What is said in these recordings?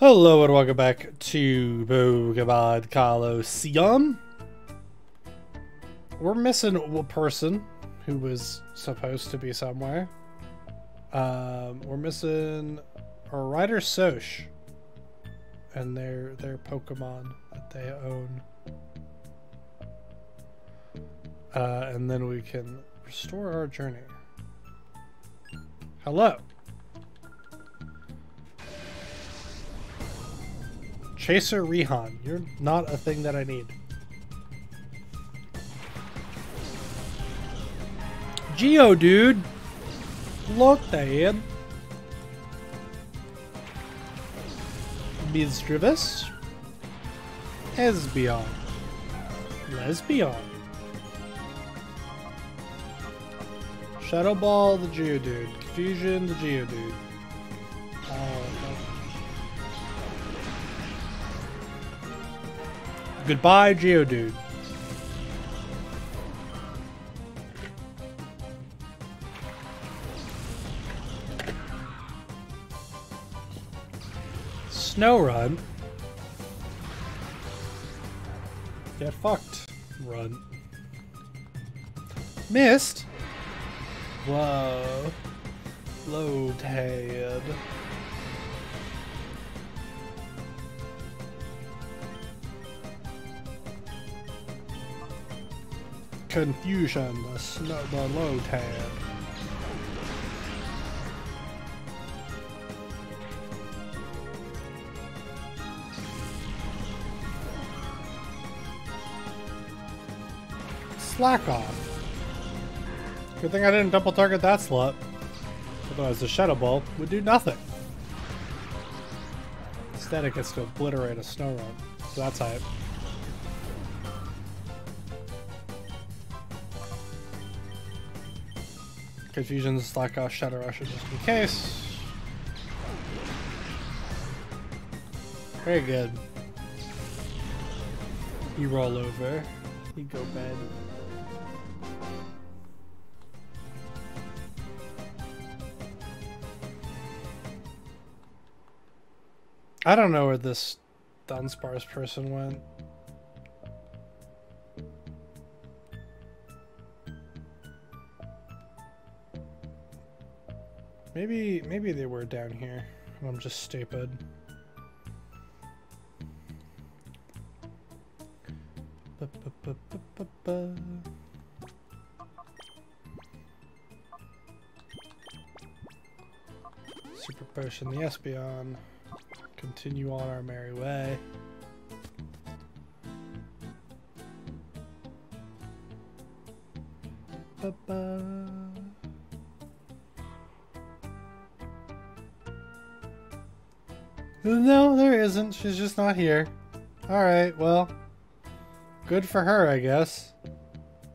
Hello and welcome back to Pokemon Colosseum. We're missing a person who was supposed to be somewhere. We're missing a Rider-Sosh and their Pokemon that they own. And then we can restore our journey. Hello. Chaser Rhion, you're not a thing that I need. Geodude! Lotad! Mistris! Espeon! Lesbion! Shadow Ball the Geodude. Confusion the Geodude. Goodbye, Geodude. Snorunt. Get fucked. Run. Mist. Whoa. Lotad. Confusion, the Lotad. Slack off. Good thing I didn't double target that slot. Otherwise the Shadow Ball would do nothing. Instead it gets to obliterate a Snorunt. So that's hype. Confusion's Slack Off, Shadow Rusher just in case. Very good. You roll over. You go bad. I don't know where this Dunsparce person went. Maybe they were down here, and I'm just stupid. Super Potion the Espeon. Continue on our merry way. No, there isn't. She's just not here. Alright, well. Good for her, I guess.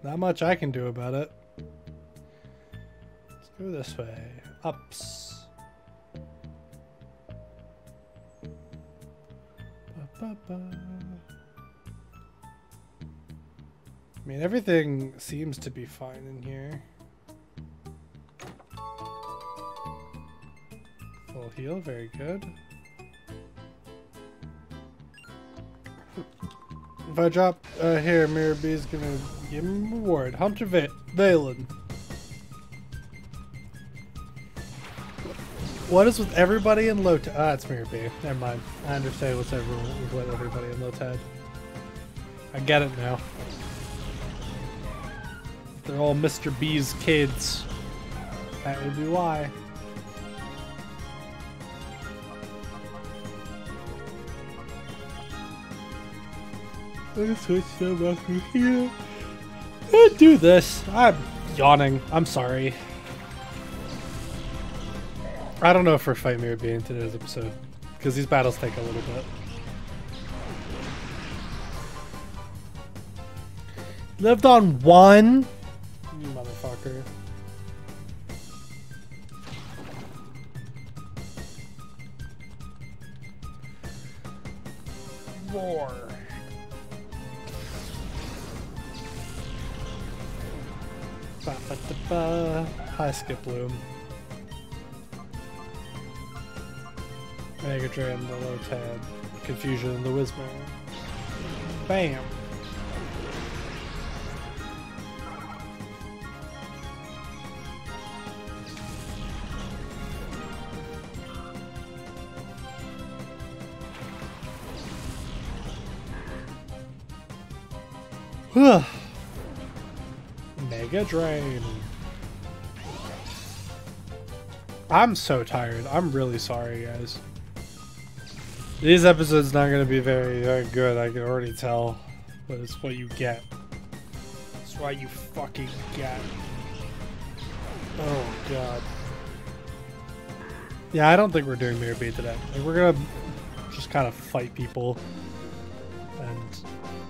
Not much I can do about it. Let's go this way. Ups. Ba-ba-ba. I mean, everything seems to be fine in here. Full heal, very good. If I drop here, Mirror B is gonna give him a reward. Hunter Zalo. What is with everybody in Lotad? Ah, it's Mirror B. Never mind. I understand what's everyone with everybody in Lotad. I get it now. If they're all Mr. B's kids, that would be why. Switch them up from here. Don't do this. I'm yawning. I'm sorry. I don't know if we're fighting Mirror B in today's episode, because these battles take a little bit. Lived on one, you motherfucker. Roar. Hi, Skiploom. I Megadram, the Lotad, Confusion, the Wisma. Bam! Mega Drain. I'm so tired. I'm really sorry, guys. These episodes not going to be very good. I can already tell, but it's what you get. It's what you fucking get. Oh god. Yeah, I don't think we're doing Mirror B today. Like, we're gonna just kind of fight people, and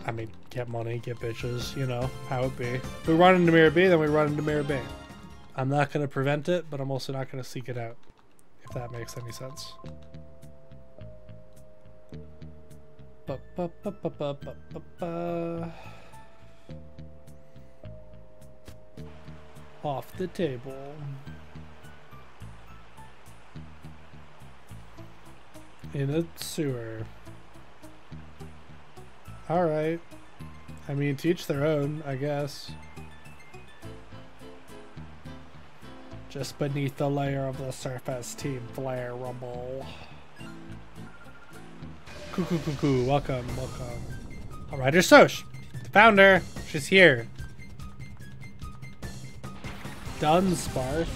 I mean, get money, get bitches, you know, how it be. If we run into Mirror B, then we run into Mirror B. I'm not going to prevent it, but I'm also not going to seek it out, if that makes any sense. Off the table. In a sewer. Alright. I mean, teach their own, I guess. Just beneath the layer of the surface, Team Flare Rumble. Cuckoo, welcome. All right, Rider-Sosh, the founder, she's here. Dunsparce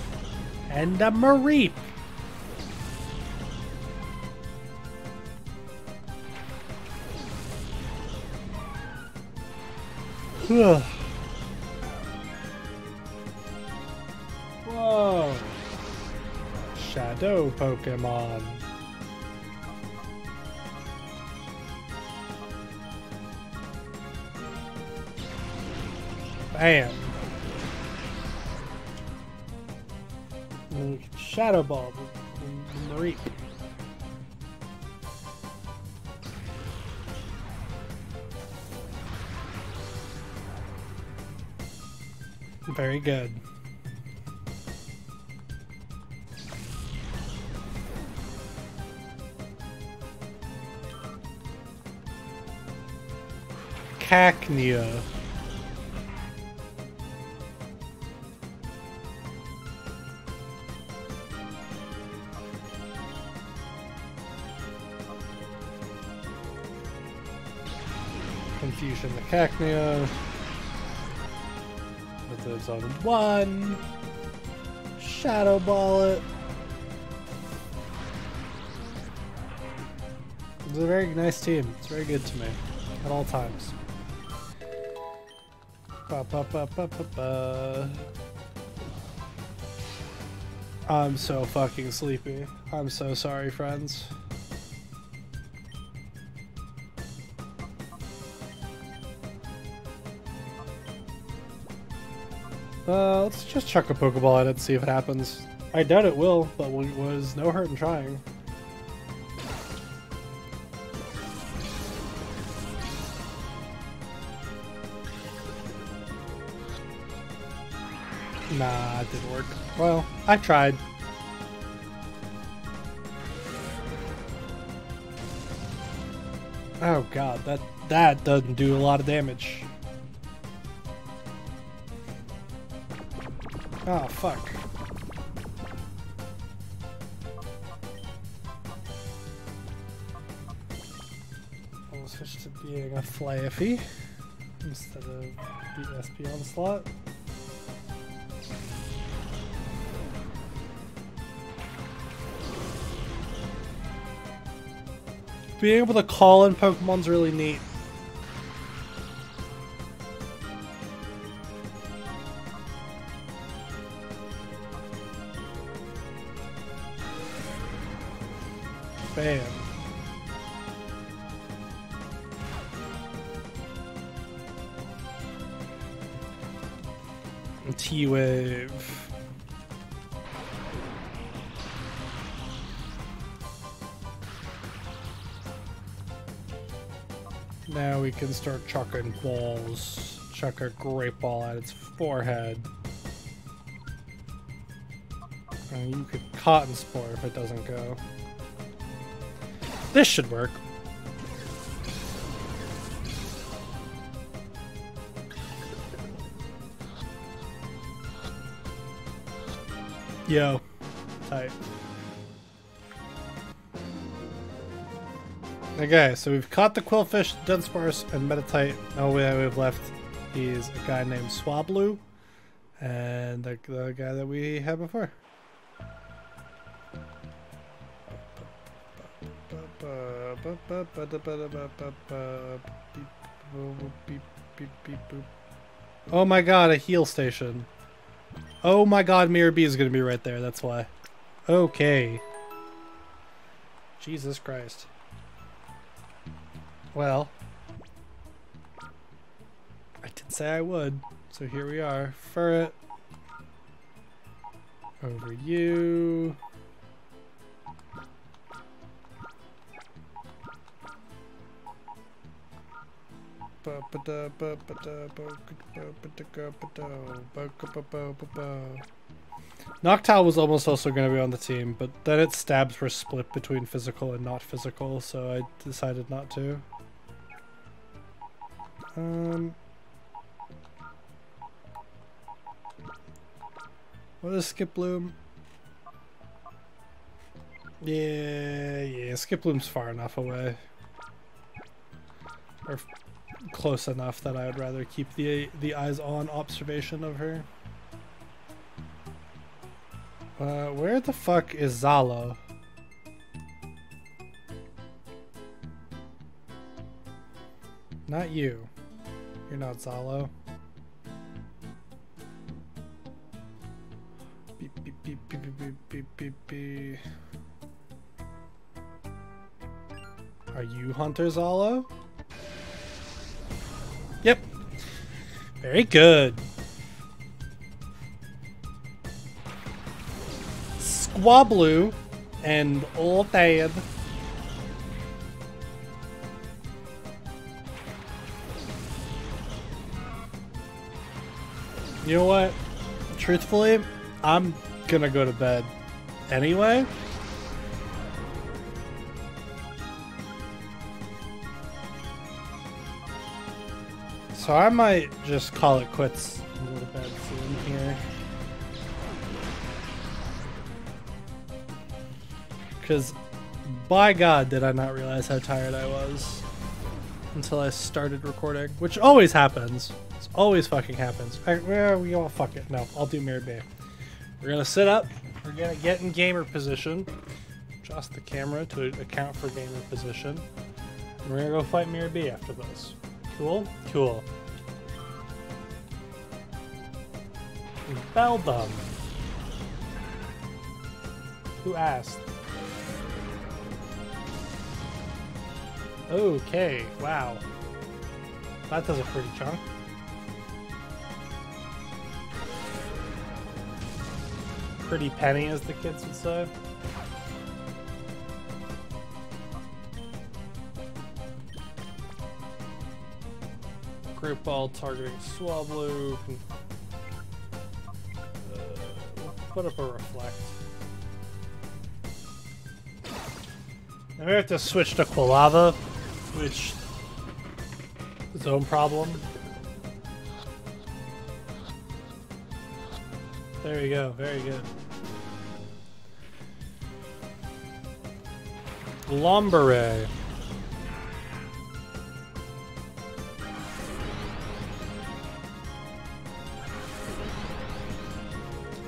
and a Mareep. Whoa! Shadow Pokemon. Bam! Shadow Ball, Mareep. Very good. Cacnea. Confusion the Cacnea. Lives on one. Shadow Ball it. It's a very nice team. It's very good to me at all times. I'm so fucking sleepy. I'm so sorry, friends. Let's just chuck a Pokeball at it and see if it happens. I doubt it will, but it was no hurt in trying. Nah, it didn't work. Well, I tried. Oh god, that doesn't do a lot of damage. Oh, fuck. I'll switch to being a Flaffy instead of the Espeon slot. Being able to call in Pokemon's really neat. Bam. T-Wave. Now we can start chucking balls. Chuck a Great Ball at its forehead. And you could Cotton Spore if it doesn't go. This should work. Yo. Tight. Okay, so we've caught the Quillfish, Dunsparce, and Meditite. All we have left is a guy named Swablu and the guy that we had before. Oh my god, a heal station. Oh my god, Mirror B is gonna be right there, that's why. Okay. Jesus Christ. Well, I did say I would, so here we are. Furret. Over you. Noctowl was almost also going to be on the team, but then its stabs were split between physical and not physical, so I decided not to. What is Skiploom? Yeah, Skiploom's far enough away. Or close enough that I would rather keep the eyes on observation of her. Where the fuck is Zalo? Not you. You're not Zalo. Beep, beep, beep, beep, beep, beep, beep, beep. Are you Hunter Zalo? Yep. Very good. Swablu and Lotad. You know what? Truthfully, I'm gonna go to bed anyway. So I might just call it quits and go to bed soon here. Because, by God, did I not realize how tired I was until I started recording, which always happens. It always fucking happens. Well, we all fuck it. No, I'll do Mirror B. We're gonna sit up. We're gonna get in gamer position. Adjust the camera to account for gamer position. And we're gonna go fight Mirror B after this. Cool? Cool. Bell Bum. Who asked? Okay, wow. That does a pretty chunk. Pretty penny, as the kids would say. Group ball targeting Swablu. We'll put up a reflect. Now we have to switch to Quilava, which is its own problem. There we go, very good. Lombere.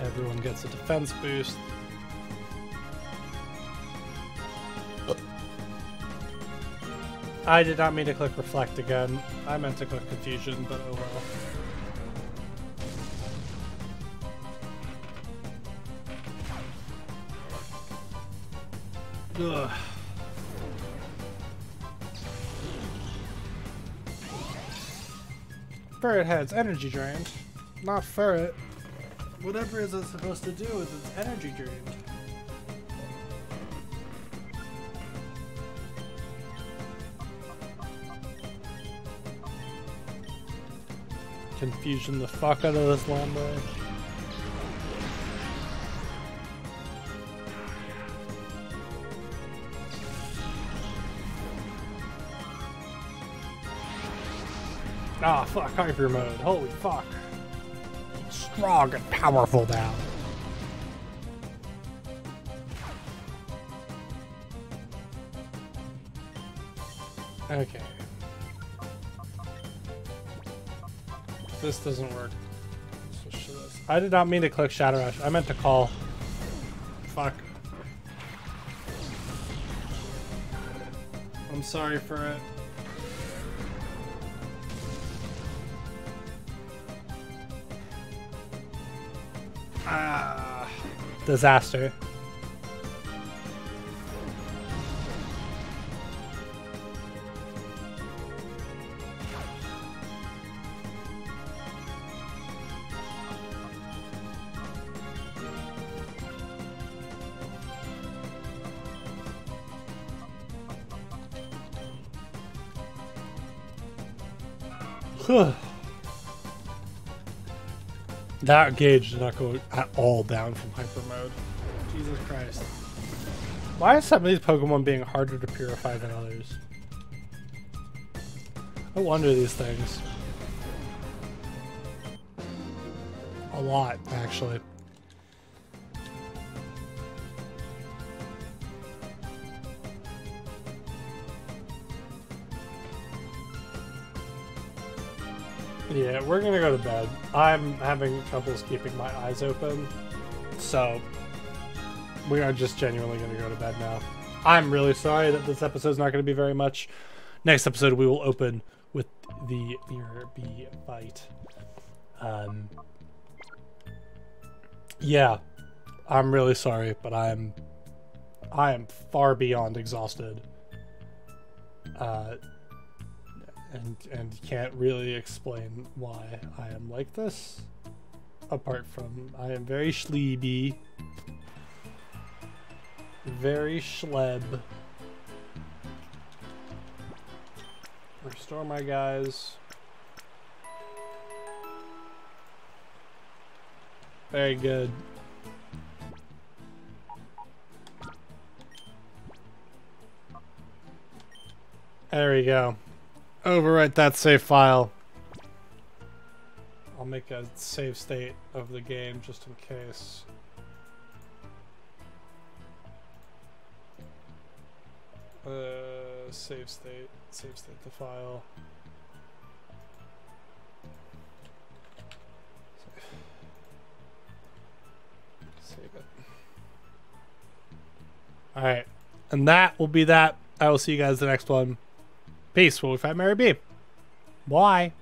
Everyone gets a defense boost. I did not mean to click reflect again. I meant to click confusion, but oh well. Ugh. Furret has energy drained. Not Furret. Whatever is it supposed to do is it's energy drained. Confusion the fuck out of this lumber. Ah, oh, fuck, hyper mode. Holy fuck. Strong and powerful now. Okay. This doesn't work. I did not mean to click Shadow Rush. I meant to call. Fuck. I'm sorry for it. Ah. Disaster. That gauge did not go at all down from hyper mode. Jesus Christ. Why is some of these Pokemon being harder to purify than others? I wonder these things. A lot, actually. Yeah, we're gonna go to bed. I'm having troubles keeping my eyes open, so we are just genuinely gonna go to bed now. I'm really sorry that this episode's not gonna be very much. Next episode, we will open with the Mirror B fight. Yeah, I'm really sorry, but I am far beyond exhausted. And can't really explain why I am like this, apart from I am very sleepy, very schleb. Restore my guys. Very good. There we go. Overwrite that save file. I'll make a save state of the game just in case. Save state the file. Save it. All right, and that will be that. I will see you guys in the next one. Peace. We'll fight Mareep. Bye.